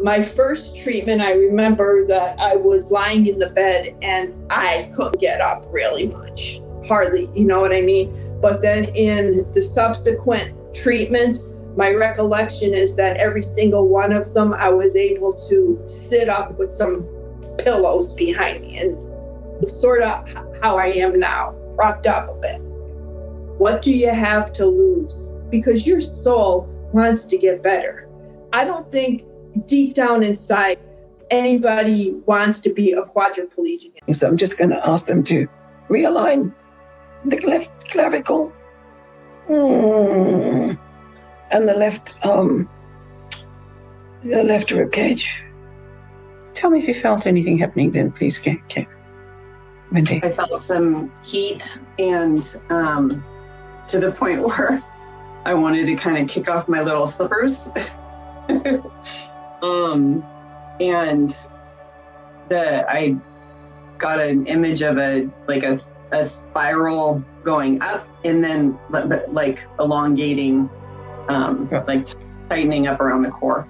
My first treatment, I remember that I was lying in the bed and I couldn't get up really much, hardly, you know what I mean? But then in the subsequent treatments, my recollection is that every single one of them, I was able to sit up with some pillows behind me, and sort of how I am now, propped up a bit. What do you have to lose? Because your soul wants to get better. I don't think deep down inside, anybody wants to be a quadriplegic. So I'm just going to ask them to realign the left clavicle and the left rib cage. Tell me if you felt anything happening then, please, Wendy. I felt some heat, and to the point where I wanted to kind of kick off my little slippers. And I got an image of a spiral going up and then like elongating, like tightening up around the core.